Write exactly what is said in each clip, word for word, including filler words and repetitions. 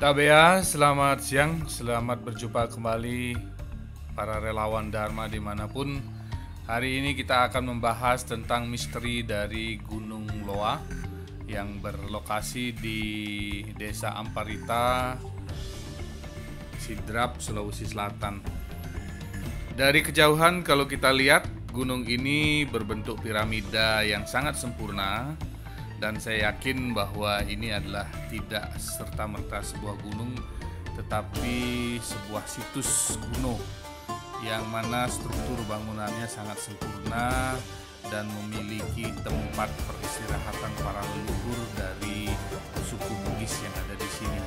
Tabea, selamat siang, selamat berjumpa kembali para relawan Dharma dimanapun. Hari ini kita akan membahas tentang misteri dari Gunung Loa yang berlokasi di Desa Amparita, Sidrap, Sulawesi Selatan. Dari kejauhan kalau kita lihat, gunung ini berbentuk piramida yang sangat sempurna. Dan saya yakin bahwa ini adalah tidak serta-merta sebuah gunung, tetapi sebuah situs kuno yang mana struktur bangunannya sangat sempurna dan memiliki tempat peristirahatan para leluhur dari suku Bugis yang ada di sini.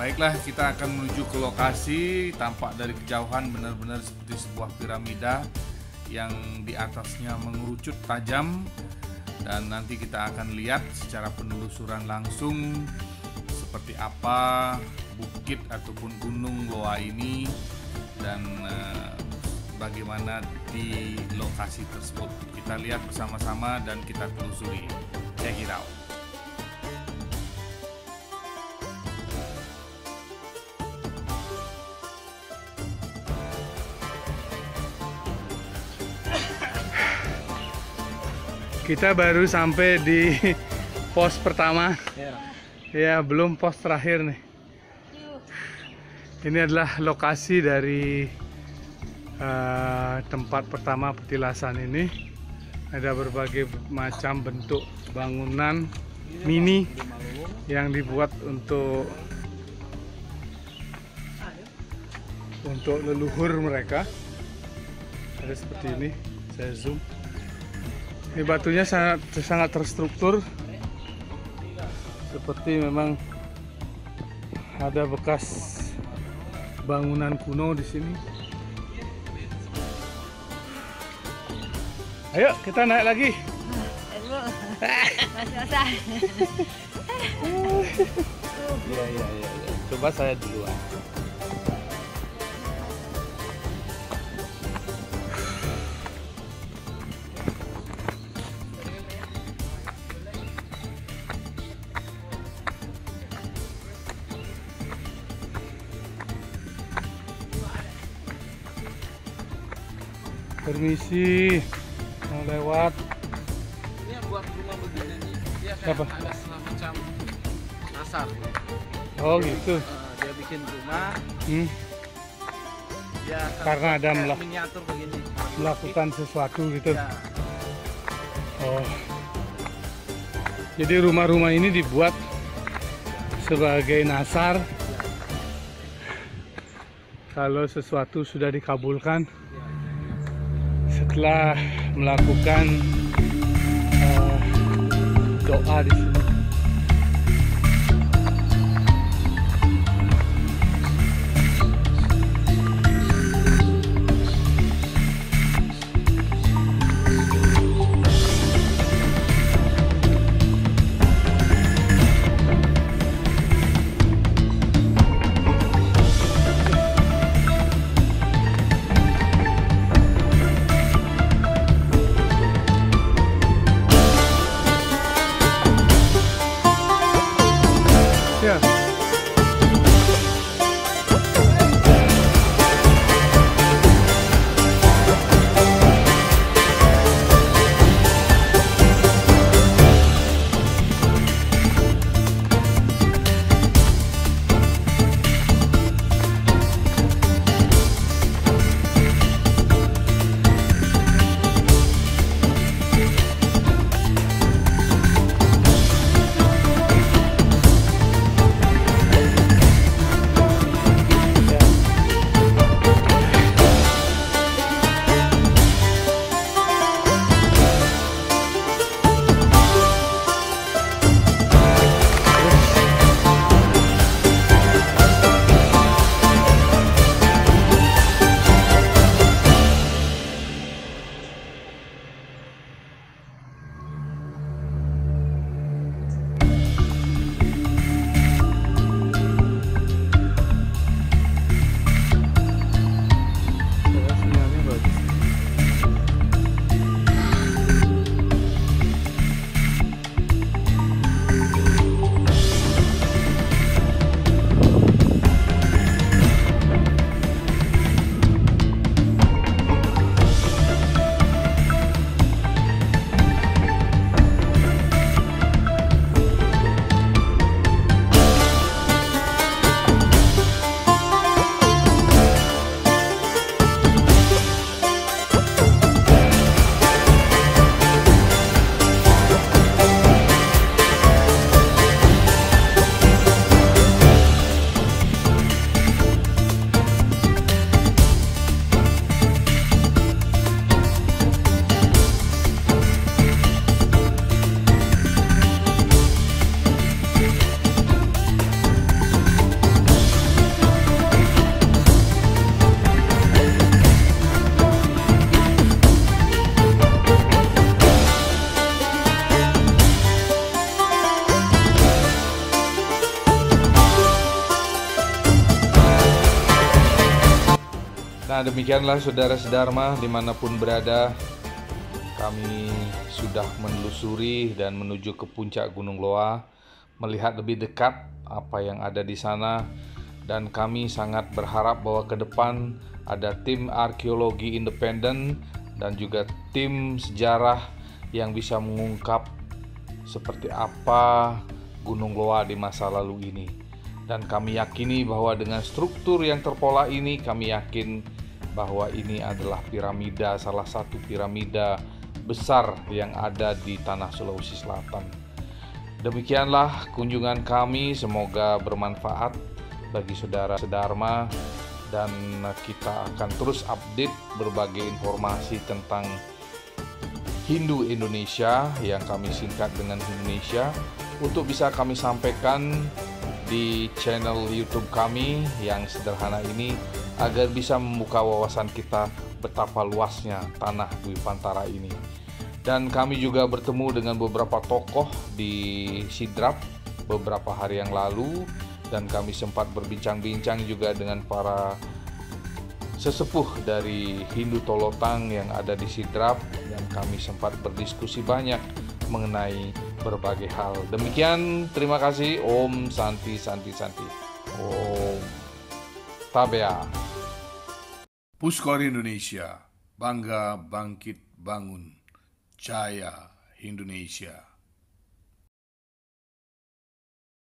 Baiklah, kita akan menuju ke lokasi. Tampak dari kejauhan benar-benar seperti sebuah piramida yang di atasnya mengerucut tajam. Dan nanti kita akan lihat secara penelusuran langsung seperti apa bukit ataupun gunung Loa ini dan e, bagaimana di lokasi tersebut. Kita lihat bersama-sama dan kita telusuri. Check it out. Kita baru sampai di pos pertama. Ya, ya belum pos terakhir nih. Ini adalah lokasi dari uh, tempat pertama petilasan ini. Ada berbagai macam bentuk bangunan mini yang dibuat untuk untuk leluhur mereka. Ada seperti ini. Saya zoom. Ini batunya sangat sangat terstruktur, seperti memang ada bekas bangunan kuno di sini. Ayo kita naik lagi. Iya iya iya. Coba saya duluan. Permisi, mau lewat. Ini yang buat rumah begini nih, dia kayak apa? Ada semacam nasar. Oh jadi, gitu. Uh, dia bikin rumah. Hmm. Dia karena ada melak begini, melakukan sesuatu gitu. Ya. Oh. Jadi rumah-rumah ini dibuat sebagai nasar. Ya. Kalau sesuatu sudah dikabulkan. Setelah melakukan uh, doa di sini. Nah, demikianlah saudara sedharma, dimanapun berada, kami sudah menelusuri dan menuju ke puncak Gunung Loa, melihat lebih dekat apa yang ada di sana, dan kami sangat berharap bahwa ke depan ada tim arkeologi independen dan juga tim sejarah yang bisa mengungkap seperti apa Gunung Loa di masa lalu ini. Dan kami yakini bahwa dengan struktur yang terpola ini, kami yakin bahwa ini adalah piramida, salah satu piramida besar yang ada di tanah Sulawesi Selatan. Demikianlah kunjungan kami, semoga bermanfaat bagi saudara sedharma, dan kita akan terus update berbagai informasi tentang Hindu Indonesia yang kami singkat dengan Hindunesia untuk bisa kami sampaikan di channel YouTube kami yang sederhana ini, agar bisa membuka wawasan kita betapa luasnya tanah Wipantara ini. Dan kami juga bertemu dengan beberapa tokoh di Sidrap beberapa hari yang lalu, dan kami sempat berbincang-bincang juga dengan para sesepuh dari Hindu Tolotang yang ada di Sidrap, dan kami sempat berdiskusi banyak mengenai berbagai hal. Demikian, terima kasih. Om Santi Santi Santi. Om Tabea. Puskor Indonesia, bangga bangkit bangun, jaya Indonesia.